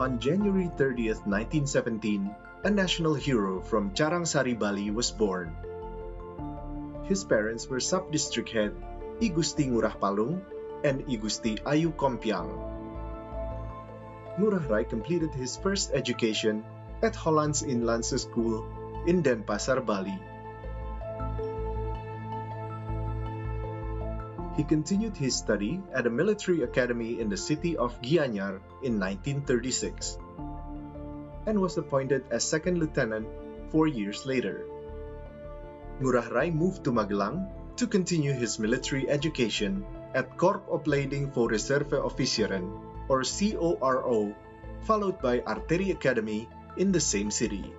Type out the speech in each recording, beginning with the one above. On January 30th, 1917, a national hero from Carangsari, Bali was born. His parents were sub-district head I Gusti Ngurah Palung and I Gusti Ayu Kompiang. Ngurah Rai completed his first education at Hollandse Inlandse School in Denpasar, Bali. He continued his study at a military academy in the city of Gianyar in 1936 and was appointed as second lieutenant 4 years later. Ngurah Rai moved to Magelang to continue his military education at Korps Opleiding voor Reserveofficieren, or CORO, followed by Artillery Academy in the same city.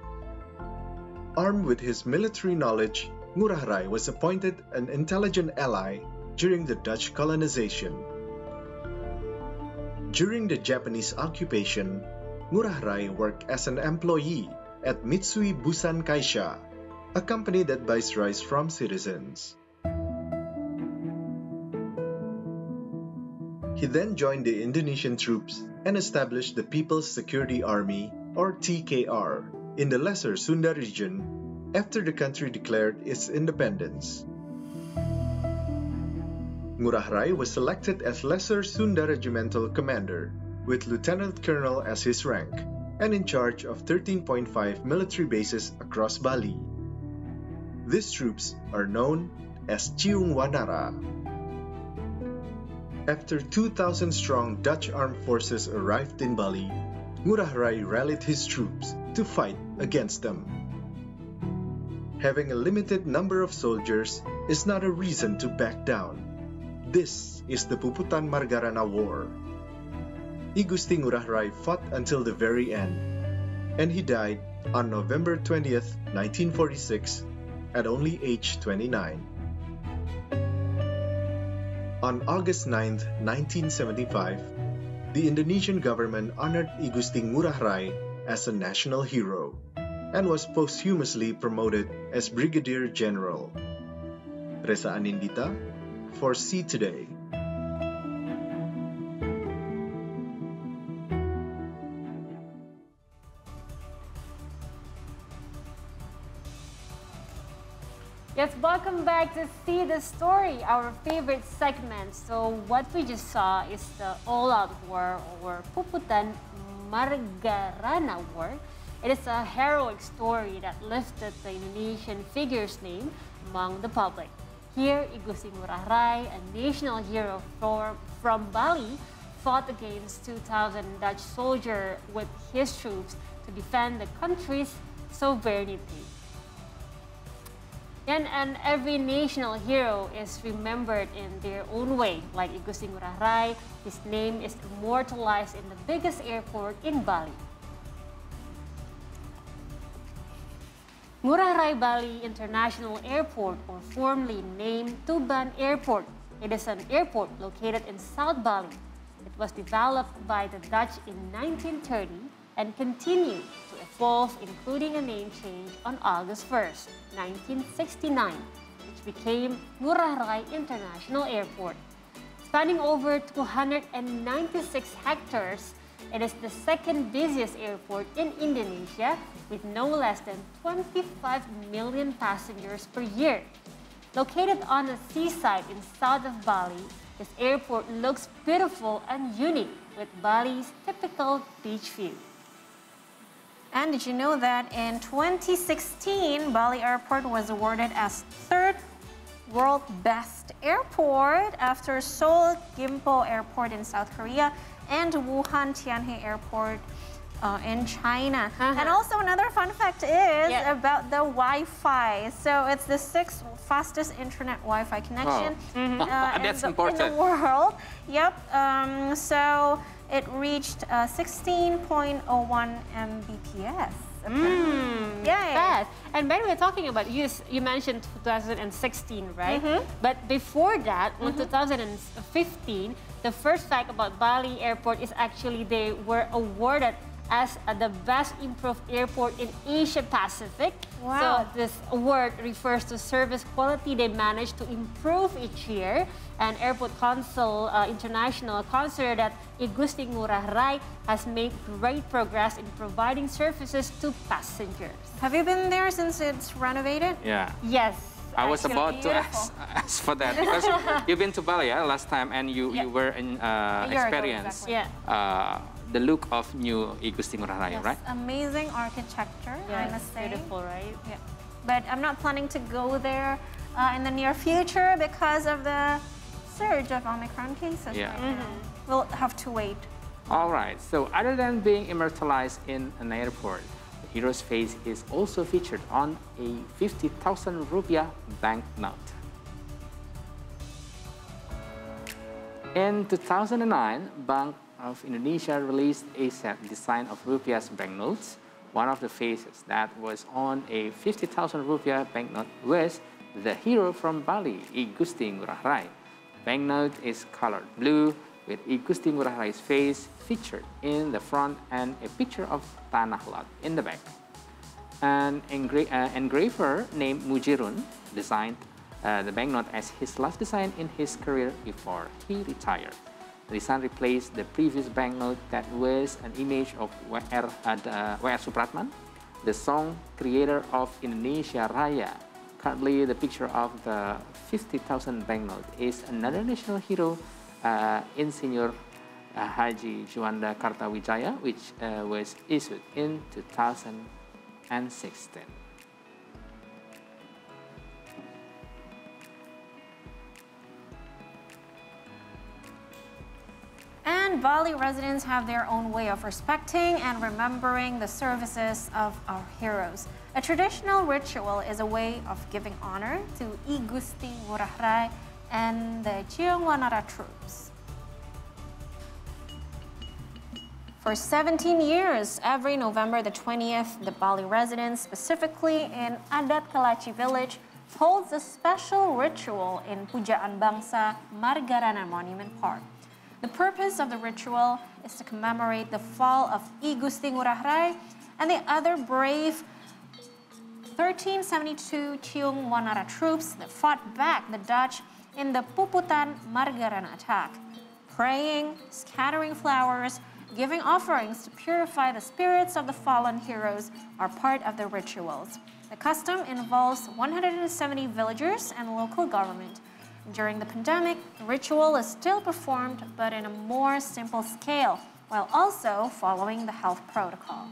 Armed with his military knowledge, Ngurah Rai was appointed an intelligent ally during the Dutch colonization. During the Japanese occupation, Ngurah Rai worked as an employee at Mitsui Busan Kaisha, a company that buys rice from citizens. He then joined the Indonesian troops and established the People's Security Army, or TKR, in the Lesser Sunda region after the country declared its independence. Ngurah Rai was selected as Lesser Sunda Regimental Commander, with Lieutenant Colonel as his rank, and in charge of 13.5 military bases across Bali. These troops are known as Ciung Wanara. After 2,000 strong Dutch armed forces arrived in Bali, Ngurah Rai rallied his troops to fight against them. Having a limited number of soldiers is not a reason to back down. This is the Puputan Margarana War. I Gusti Ngurah Rai fought until the very end, and he died on November 20th, 1946, at only age 29. On August 9th, 1975, the Indonesian government honored I Gusti Ngurah Rai as a national hero and was posthumously promoted as Brigadier General. Reza Anindita for See Today. Yes, welcome back to See the Story, our favorite segment. So what we just saw is the all-out war, or Puputan Margarana War. It is a heroic story that lifted the Indonesian figure's name among the public. Here, I Gusti Ngurah Rai, a national hero from Bali, fought against 2,000 Dutch soldiers with his troops to defend the country's sovereignty. And every national hero is remembered in their own way. Like I Gusti Ngurah Rai, his name is immortalized in the biggest airport in Bali. Ngurah Rai Bali International Airport, or formerly named Tuban Airport. It is an airport located in South Bali. It was developed by the Dutch in 1930 and continued to evolve, including a name change on August 1st, 1969, which became Ngurah Rai International Airport. Spanning over 296 hectares, it is the second busiest airport in Indonesia, with no less than 25 million passengers per year. Located on a seaside in south of Bali, this airport looks beautiful and unique with Bali's typical beach view. And did you know that in 2016, Bali Airport was awarded as third world best airport after Seoul Gimpo Airport in South Korea and Wuhan Tianhe Airport in China. And also another fun fact is about the Wi-Fi. So it's the sixth fastest internet Wi-Fi connection in the world. Yep. So it reached 16.01 Mbps. Fast. And when we're talking about, you mentioned 2016, right? But before that, in 2015, the first fact about Bali Airport is actually they were awarded as the best improved airport in Asia Pacific. Wow. So this award refers to service quality they managed to improve each year. And Airport Council International considered that I Gusti Ngurah Rai has made great progress in providing services to passengers. Have you been there since it's renovated? Yeah. Yes. I was about to ask for that because you've been to Bali last time and you were in experience ago, exactly. The look of new I Gusti Ngurah Rai, right? Amazing architecture, I must say. Beautiful, right? Yeah. But I'm not planning to go there in the near future because of the surge of Omicron cases. Yeah. Right now. We'll have to wait. All right. So other than being immortalized in an airport, hero's face is also featured on a 50,000 rupiah banknote. In 2009, Bank of Indonesia released a set design of rupiah's banknotes. One of the faces that was on a 50,000 rupiah banknote was the hero from Bali, I Gusti Ngurah Rai. Banknote is colored blue, with I Gusti Ngurah Rai's face featured in the front and a picture of Tanah Lot in the back. An engraver named Mujirun designed the banknote as his last design in his career before he retired. The design replaced the previous banknote that was an image of W.R. Supratman, the song creator of Indonesia Raya. Currently, the picture of the 50,000 banknote is another national hero, Insinyur Haji Juanda Kartawijaya, which was issued in 2016. And Bali residents have their own way of respecting and remembering the services of our heroes. A traditional ritual is a way of giving honor to I Gusti Ngurah Rai and the Ciung Wanara troops. For 17 years, every November the 20th, the Bali residents, specifically in Adat Kelaci village, holds a special ritual in Pujaan Bangsa, Margarana Monument Park. The purpose of the ritual is to commemorate the fall of I Gusti Ngurah Rai and the other brave 1372 Ciung Wanara troops that fought back the Dutch in the Puputan Margarana attack. Praying, scattering flowers, giving offerings to purify the spirits of the fallen heroes are part of the rituals. The custom involves 170 villagers and local government. During the pandemic, the ritual is still performed but in a more simple scale, while also following the health protocol.